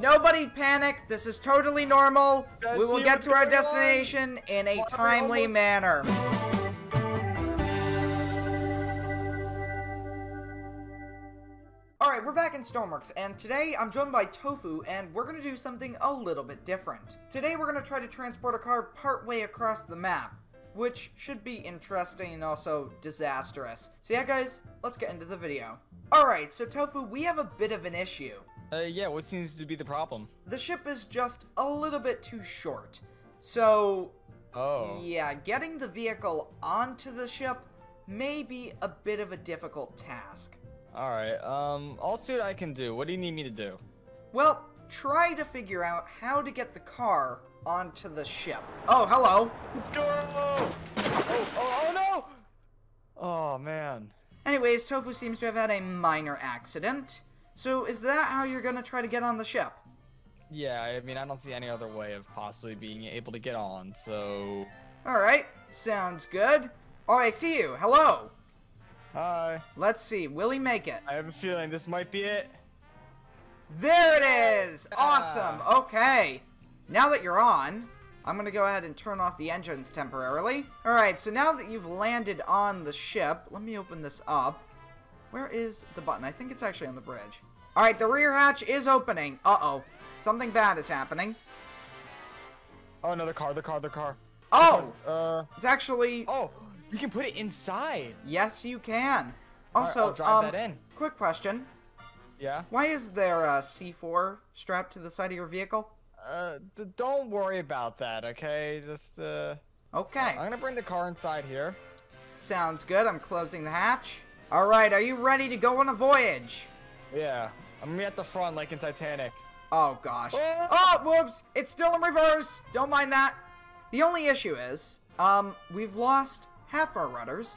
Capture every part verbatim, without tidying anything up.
Nobody panic. This is totally normal. We will get to our destination in a timely manner. Alright, we're back in Stormworks, and today I'm joined by Tofu, and we're going to do something a little bit different. Today we're going to try to transport a car partway across the map, which should be interesting and also disastrous. So yeah, guys, let's get into the video. Alright, so Tofu, we have a bit of an issue. Uh, yeah, what seems to be the problem? The ship is just a little bit too short. So, oh. yeah, getting the vehicle onto the ship may be a bit of a difficult task. Alright, um, I'll see what I can do. What do you need me to do? Well, try to figure out how to get the car onto the ship. Oh, hello! Let's go! Oh, oh, oh no! Oh, man. Anyways, Tofu seems to have had a minor accident. So is that how you're gonna try to get on the ship? Yeah, I mean, I don't see any other way of possibly being able to get on, so... Alright, sounds good. Oh, I see you. Hello! Hi. Let's see, will he make it? I have a feeling this might be it. There it is! Awesome! Ah. Okay. Now that you're on, I'm gonna go ahead and turn off the engines temporarily. Alright, so now that you've landed on the ship, let me open this up. Where is the button? I think it's actually on the bridge. Alright, the rear hatch is opening. Uh-oh. Something bad is happening. Oh, no, the car, the car, the car. Oh! The uh, it's actually... Oh! You can put it inside. Yes, you can. Also, I'll drive um, that in. Quick question. Yeah? Why is there a C four strapped to the side of your vehicle? Uh, d don't worry about that, okay? Just, uh... Okay. I'm gonna bring the car inside here. Sounds good. I'm closing the hatch. Alright, are you ready to go on a voyage? Yeah. I'm gonna be at the front, like in Titanic. Oh, gosh. Oh! Oh, whoops! It's still in reverse! Don't mind that. The only issue is, um, we've lost... half our rudders,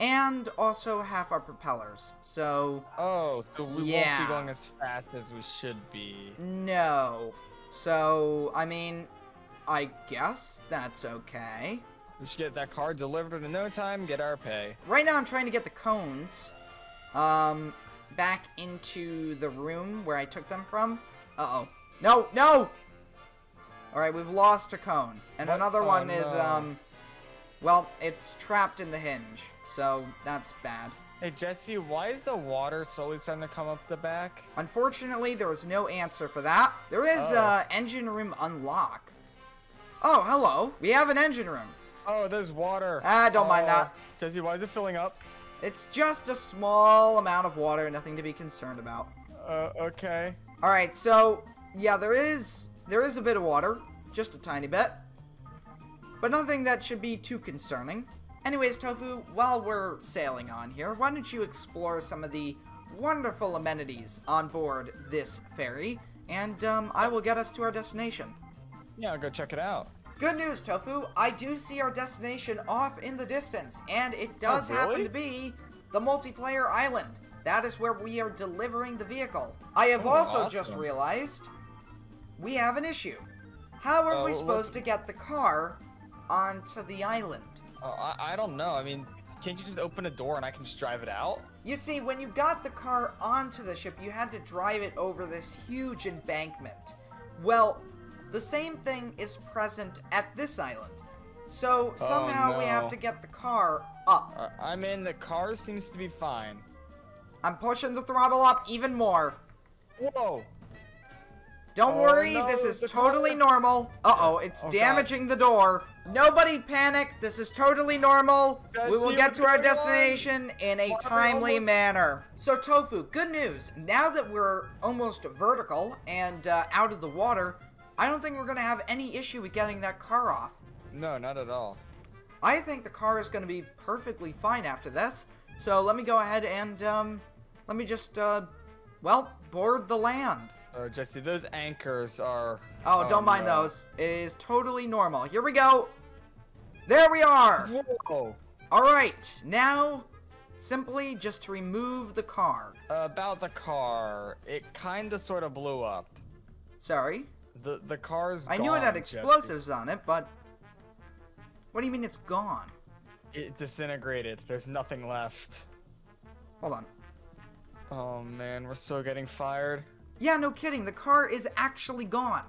and also half our propellers, so... Oh, so we yeah. won't be going as fast as we should be. No. So, I mean, I guess that's okay. We should get that car delivered in no time, get our pay. Right now I'm trying to get the cones, um, back into the room where I took them from. Uh-oh. No, no! Alright, we've lost a cone. And what? another oh, one no. is, um... Well, it's trapped in the hinge, so that's bad. Hey, Jesse, why is the water slowly starting to come up the back? Unfortunately, there was no answer for that. There is oh. uh, engine room unlock. Oh, hello. We have an engine room. Oh, there's water. Ah, don't oh. mind that. Jesse, why is it filling up? It's just a small amount of water, nothing to be concerned about. Uh, okay. All right, so, yeah, there is, there is a bit of water, just a tiny bit. But nothing that should be too concerning. Anyways, Tofu, while we're sailing on here, why don't you explore some of the wonderful amenities on board this ferry, and um, I will get us to our destination. Yeah, I'll go check it out. Good news, Tofu. I do see our destination off in the distance, and it does oh, really? happen to be the multiplayer island. That is where we are delivering the vehicle. I have oh, also awesome. just realized we have an issue. How are uh, we supposed what? to get the car onto the island? Oh, I, I don't know. I mean, can't you just open a door and I can just drive it out? You see, when you got the car onto the ship, you had to drive it over this huge embankment. Well, the same thing is present at this island. So somehow oh, no. we have to get the car up. Uh, I mean, the car seems to be fine. I'm pushing the throttle up even more. Whoa. Don't oh, worry, no, this is totally car. normal. Uh-oh, it's oh, damaging God. the door. Nobody panic, this is totally normal. Jesse, we will get to our destination on? in a Water timely almost... manner. So Tofu, good news. Now that we're almost vertical and uh, out of the water, I don't think we're gonna have any issue with getting that car off. No, not at all. I think the car is gonna be perfectly fine after this. So let me go ahead and um, let me just, uh, well, board the land. Oh, Jesse, those anchors are... Oh, don't oh, mind no. those. It is totally normal. Here we go. There we are. Whoa. All right. Now, simply just to remove the car. Uh, about the car. It kind of sort of blew up. Sorry? The the car's I gone, knew it had explosives Jesse. on it, but... What do you mean it's gone? It disintegrated. There's nothing left. Hold on. Oh, man. We're so getting fired. Yeah, no kidding, the car is actually gone.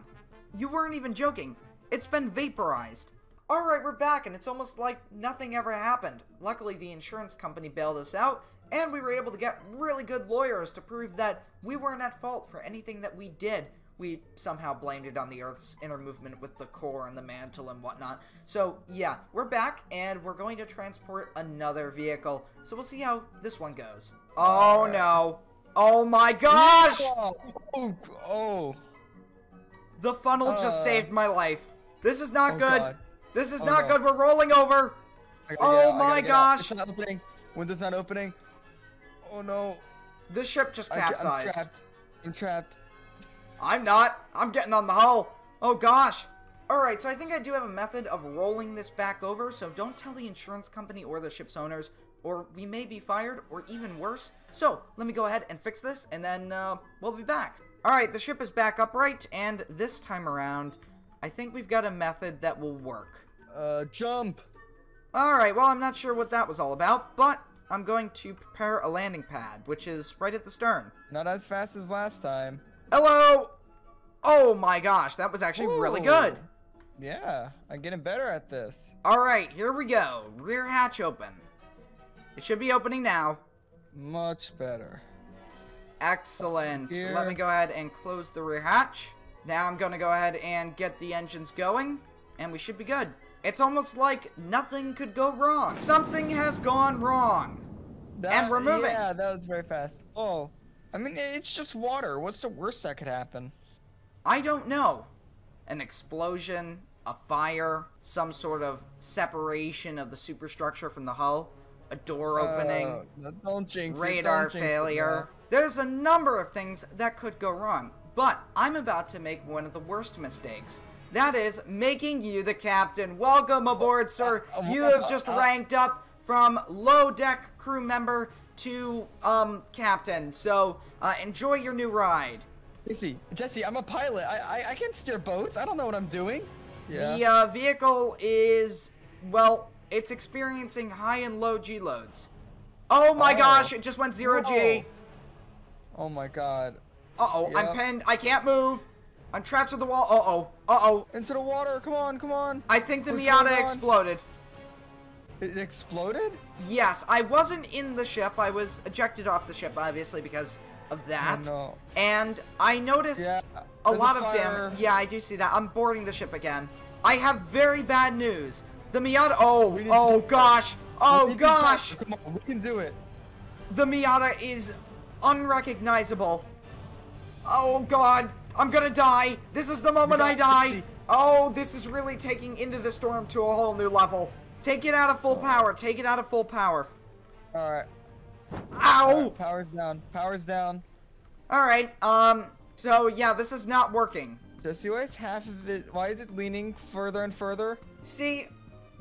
You weren't even joking. It's been vaporized. Alright, we're back, and it's almost like nothing ever happened. Luckily, the insurance company bailed us out, and we were able to get really good lawyers to prove that we weren't at fault for anything that we did. We somehow blamed it on the Earth's inner movement with the core and the mantle and whatnot. So, yeah, we're back, and we're going to transport another vehicle. So we'll see how this one goes. Oh, no. Oh, my gosh! Oh, oh. The funnel uh, just saved my life. This is not oh good. God. This is oh, not no. good. We're rolling over. Oh, out. my gosh. It's not opening. Window's not opening. Oh, no. This ship just capsized. I, I'm trapped. I'm trapped. I'm not. I'm getting on the hull. Oh, gosh. Alright, so I think I do have a method of rolling this back over, so don't tell the insurance company or the ship's owners, or we may be fired, or even worse. So, let me go ahead and fix this, and then uh, we'll be back. Alright, the ship is back upright, and this time around, I think we've got a method that will work. Uh, jump! Alright, well, I'm not sure what that was all about, but I'm going to prepare a landing pad, which is right at the stern. Not as fast as last time. Hello! Oh my gosh, that was actually Ooh. really good. Yeah, I'm getting better at this. Alright, here we go. Rear hatch open. It should be opening now. Much better. Excellent. Here. Let me go ahead and close the rear hatch. Now I'm gonna go ahead and get the engines going, and we should be good. It's almost like nothing could go wrong. Something has gone wrong. That, and we're moving. Yeah, that was very fast. Oh. I mean, it's just water. What's the worst that could happen? I don't know. An explosion, a fire, some sort of separation of the superstructure from the hull, a door opening, uh, don't jinx it, radar don't jinx failure. It, There's a number of things that could go wrong, but I'm about to make one of the worst mistakes. That is making you the captain. Welcome aboard, sir. You have just ranked up from low deck crew member to um captain, so uh enjoy your new ride. Jesse jesse, I'm a pilot. I, I i can't steer boats. I don't know what I'm doing. Yeah. The uh vehicle is, well, it's experiencing high and low G loads. Oh my oh. gosh, it just went zero no. G. Oh my god. Uh-oh. Yeah. I'm pinned. I can't move. I'm trapped to the wall. Uh-oh. Uh-oh. Into the water. Come on come on. I think the What's Miata exploded. It exploded? Yes, I wasn't in the ship. I was ejected off the ship, obviously, because of that. Oh, no. And I noticed yeah, a lot a of damage. Yeah, I do see that. I'm boarding the ship again. I have very bad news. The Miata. Oh, oh gosh. Oh gosh. Come on, we can do it. The Miata is unrecognizable. Oh god, I'm gonna die. This is the moment I die. Oh, this is really taking Into the Storm to a whole new level. Take it out of full power. Take it out of full power. All right. Ow! All right, power's down. Power's down. All right. Um. So yeah, this is not working. Jesse, why is half of it? Why is it leaning further and further? See,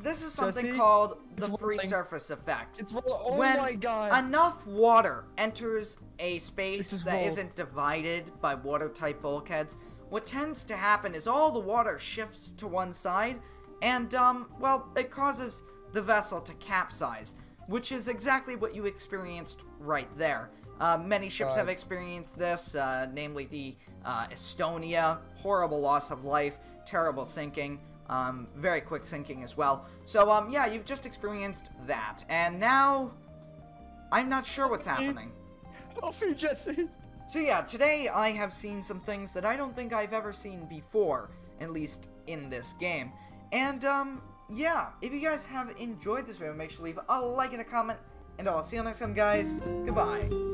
this is something Jesse, called the free rolling. surface effect. It's rolling. Oh when my god! Enough water enters a space is that rolled. isn't divided by watertight bulkheads, what tends to happen is all the water shifts to one side. And, um, well, it causes the vessel to capsize, which is exactly what you experienced right there. Uh, many ships God. have experienced this, uh, namely the uh, Estonia. Horrible loss of life, terrible sinking, um, very quick sinking as well. So, um, yeah, you've just experienced that. And now, I'm not sure what's happening. Help me, Jesse. So, yeah, today I have seen some things that I don't think I've ever seen before, at least in this game. And, um, yeah, if you guys have enjoyed this video, make sure to leave a like and a comment. And I'll see you next time, guys. Goodbye.